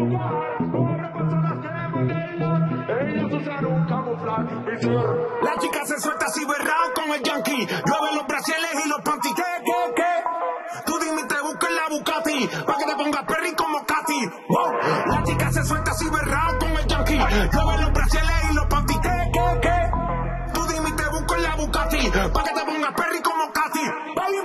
Ellos usaron camuflaje y cierran. La chica se suelta así berrao con el Yankee. Llueven los brasiles y los panty. ¿Qué? Tú dime, te busco en la Bucati, pa' que te pongas perri como Katy. Wow. La chica se suelta así berrao con el Yankee. Llueven los brasiles y los panty. ¿Qué? Tú dime, te busco en la Bucati, pa' que te pongas perri como Katy. Baby, baby.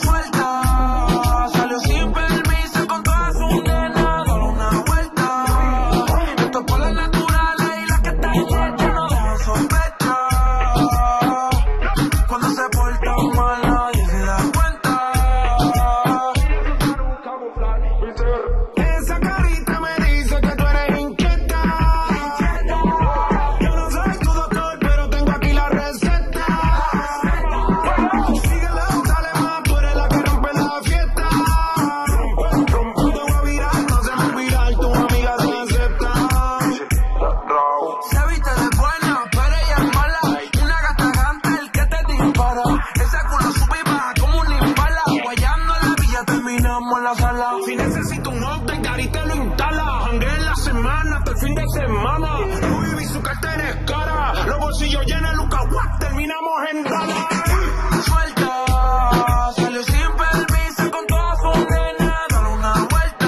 Suelta, salió sin permiso con toda su nena. Dale una vuelta. Esto es por la natural y la que está llena. No dan sospecha. Cuando se porta mal nadie se da cuenta. Esa carita me dice que tú eres inquieta. Yo no soy tu doctor, pero tengo aquí la receta. Síguela, dale más, tú eres la que rompe la fiesta. Tú te voy a virar, no se me olvidar, tu amiga se acepta. Se viste de buena, pero ella es mala. Una gata ganta, el que te dispara. Esa culo sube y baja como un impala. Guayando en la villa, terminamos la sala. Si necesito un update, Daddy te lo instala. Jangué en la semana, hasta el fin de semana. Louis V, su cartera es cara. Los bolsillos llenos de Lucas Watt, terminamos en Dalla'. Suelta, salió sin permiso con toda su nena. Dale una vuelta.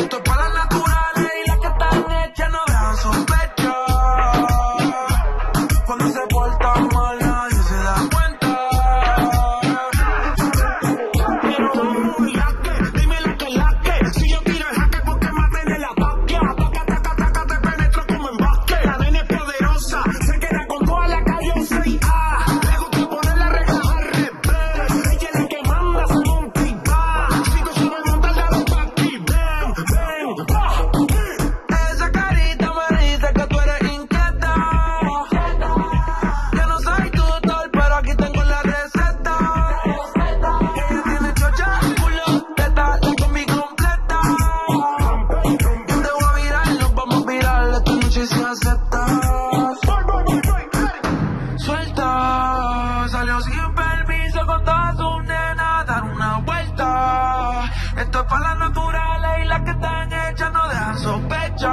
Esto es para las naturales y las que están hechas no dejan sospecha. Cuando se portan mal nadie se da cuenta. Pero no me laque, dime lo que laque. Si yo tiro el jaque porque maté en el ataque. Ataca, ataca, ataca, te penetro como en básquet. La nena es poderosa, se queda con toda la callosa y le gusta poner la regla al revés. Ella es la que manda, se monta y va. Si tú sabes montar, dale pa' aquí, ven, ven, pa'. Esa carita me dice que tú eres inquieta. Yo no soy tu doctor, pero aquí tengo la receta. Ella tiene chocha, culo, teta, la combi completa. Yo te voy a virar, nos vamos a virar, esta noche se acepta. Suelta, salió sin permiso con toda su nena, dar una vuelta. Esto es para las naturales y las que están hechas no dejan sospecha.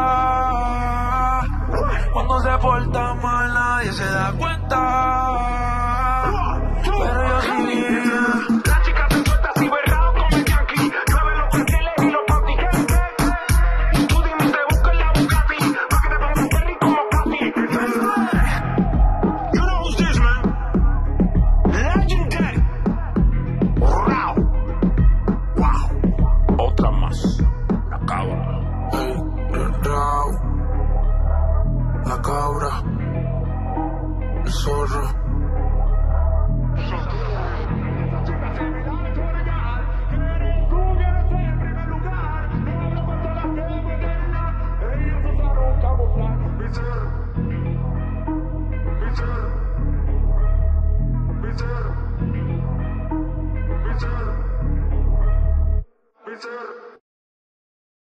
Cuando se porta mal nadie se da cuenta.